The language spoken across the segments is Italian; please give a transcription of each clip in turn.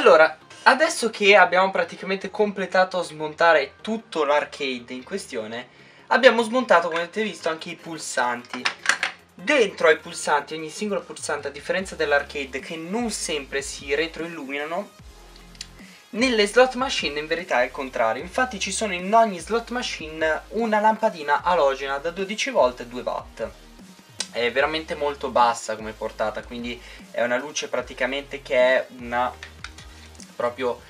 Allora, adesso che abbiamo praticamente completato a smontare tutto l'arcade in questione, abbiamo smontato, come avete visto, anche i pulsanti. Dentro ai pulsanti, ogni singolo pulsante, a differenza dell'arcade che non sempre si retroilluminano, nelle slot machine in verità è il contrario. Infatti ci sono in ogni slot machine una lampadina alogena da 12 volt e 2 watt. È veramente molto bassa come portata, quindi è una luce praticamente che è una... proprio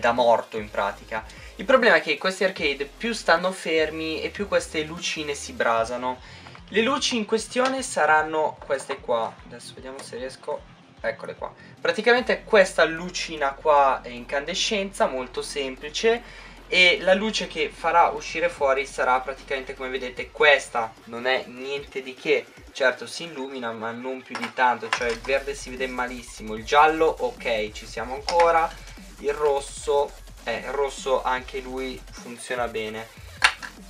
da morto in pratica. Il problema è che questi arcade più stanno fermi e più queste lucine si brasano. Le luci in questione saranno queste qua. Adesso vediamo se riesco. Eccole qua. Praticamente questa lucina qua è incandescenza, molto semplice, e la luce che farà uscire fuori sarà praticamente, come vedete, questa. Non è niente di che. Certo si illumina, ma non più di tanto. Cioè il verde si vede malissimo. Il giallo, ok, ci siamo ancora. Il rosso, il rosso anche lui funziona bene.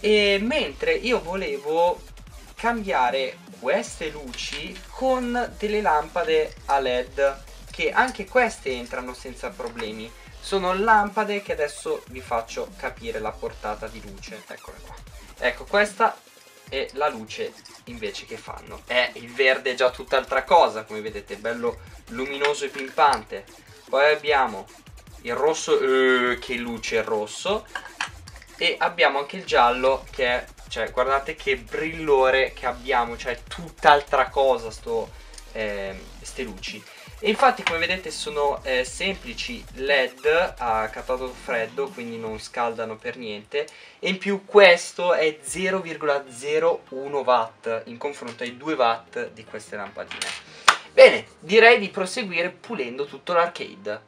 E mentre io volevo cambiare queste luci con delle lampade a LED, che anche queste entrano senza problemi. Sono lampade che adesso vi faccio capire la portata di luce. Eccola qua. Ecco, questa è la luce invece che fanno. Il verde è già tutt'altra cosa, come vedete, bello luminoso e pimpante. Poi abbiamo il rosso, che luce il rosso. E abbiamo anche il giallo che è, cioè guardate che brillore che abbiamo, cioè tutt'altra cosa ste luci. E infatti, come vedete, sono semplici LED a catodo freddo, quindi non scaldano per niente. E in più questo è 0,01 watt in confronto ai 2 watt di queste lampadine. Bene, direi di proseguire pulendo tutto l'arcade.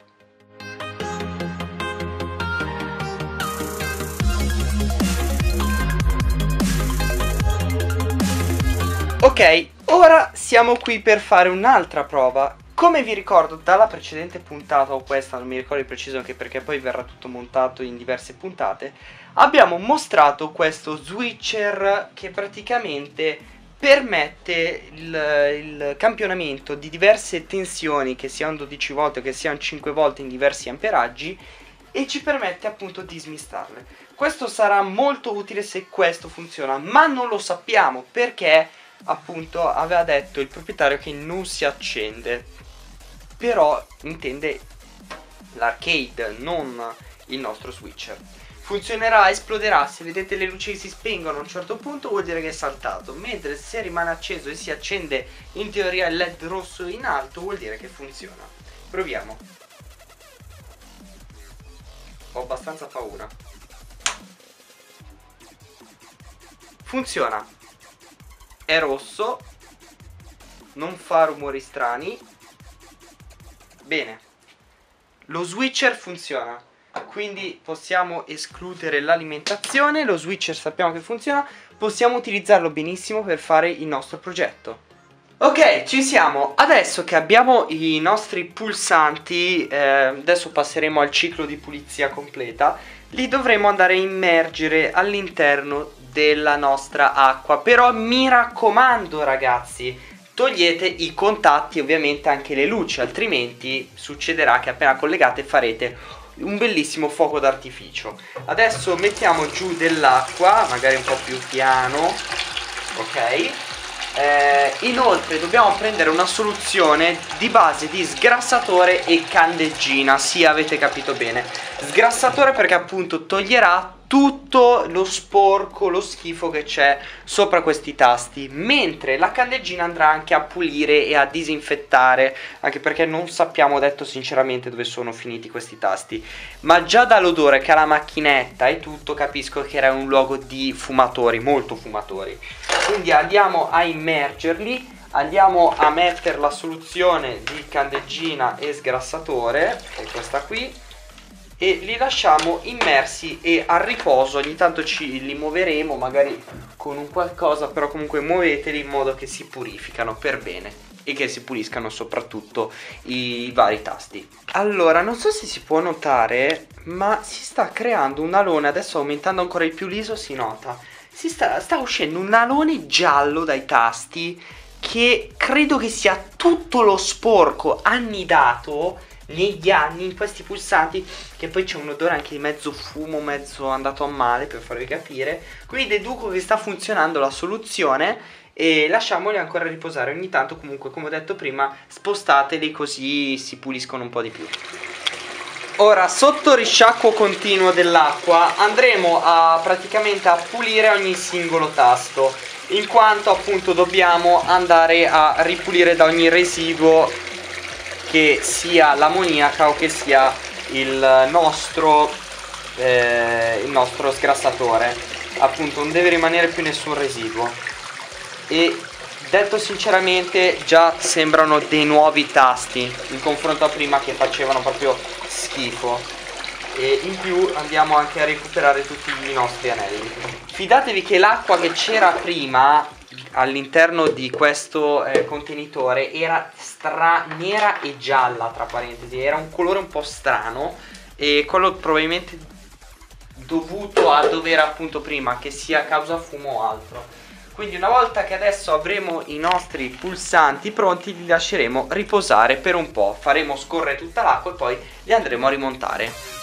Ok, ora siamo qui per fare un'altra prova. Come vi ricordo dalla precedente puntata, o questa, non mi ricordo di preciso, anche perché poi verrà tutto montato in diverse puntate, abbiamo mostrato questo switcher che praticamente permette il campionamento di diverse tensioni, che siano 12 volt o che siano 5 volt in diversi amperaggi, e ci permette appunto di smistarle. Questo sarà molto utile se questo funziona, ma non lo sappiamo perché appunto aveva detto il proprietario che non si accende. Però intende l'arcade, non il nostro switcher. Funzionerà, esploderà. Se vedete le luci che si spengono a un certo punto, vuol dire che è saltato. Mentre se rimane acceso e si accende in teoria il LED rosso in alto, vuol dire che funziona. Proviamo. Ho abbastanza paura. Funziona. È rosso. Non fa rumori strani. Bene, lo switcher funziona, quindi possiamo escludere l'alimentazione. Lo switcher sappiamo che funziona, possiamo utilizzarlo benissimo per fare il nostro progetto. Ok, ci siamo. Adesso che abbiamo i nostri pulsanti, adesso passeremo al ciclo di pulizia completa. Li dovremo andare a immergere all'interno della nostra acqua. Però mi raccomando ragazzi, togliete i contatti, ovviamente anche le luci, altrimenti succederà che appena collegate farete un bellissimo fuoco d'artificio. Adesso mettiamo giù dell'acqua, magari un po' più piano, ok? Inoltre dobbiamo prendere una soluzione di base di sgrassatore e candeggina. Sì, avete capito bene. Sgrassatore perché appunto toglierà tutto lo sporco, lo schifo che c'è sopra questi tasti, mentre la candeggina andrà anche a pulire e a disinfettare, anche perché non sappiamo, detto sinceramente, dove sono finiti questi tasti. Ma già dall'odore che ha la macchinetta e tutto capisco che era un luogo di fumatori, molto fumatori. Quindi andiamo a immergerli, andiamo a mettere la soluzione di candeggina e sgrassatore, che è questa qui, e li lasciamo immersi e a riposo. Ogni tanto li muoveremo magari con un qualcosa, però comunque muoveteli in modo che si purificano per bene e che si puliscano soprattutto i vari tasti. Allora, non so se si può notare, ma si sta creando un alone. Adesso aumentando ancora di più l'ISO si nota, sta uscendo un alone giallo dai tasti, che credo che sia tutto lo sporco annidato negli anni in questi pulsanti, che poi c'è un odore anche di mezzo fumo, mezzo andato a male, per farvi capire. Quindi deduco che sta funzionando la soluzione e lasciamoli ancora riposare ogni tanto. Comunque, come ho detto prima, spostateli così si puliscono un po' di più. Ora, sotto risciacquo continuo dell'acqua, andremo a praticamente a pulire ogni singolo tasto, in quanto appunto dobbiamo andare a ripulire da ogni residuo, che sia l'ammoniaca o che sia il nostro sgrassatore. Appunto non deve rimanere più nessun residuo. E detto sinceramente, già sembrano dei nuovi tasti in confronto a prima, che facevano proprio schifo. E in più andiamo anche a recuperare tutti i nostri anelli. Fidatevi che l'acqua che c'era prima all'interno di questo contenitore era nera e gialla, tra parentesi, era un colore un po' strano, e quello probabilmente dovuto a dover appunto prima, che sia causa fumo o altro. Quindi una volta che adesso avremo i nostri pulsanti pronti, li lasceremo riposare per un po', faremo scorrere tutta l'acqua e poi li andremo a rimontare.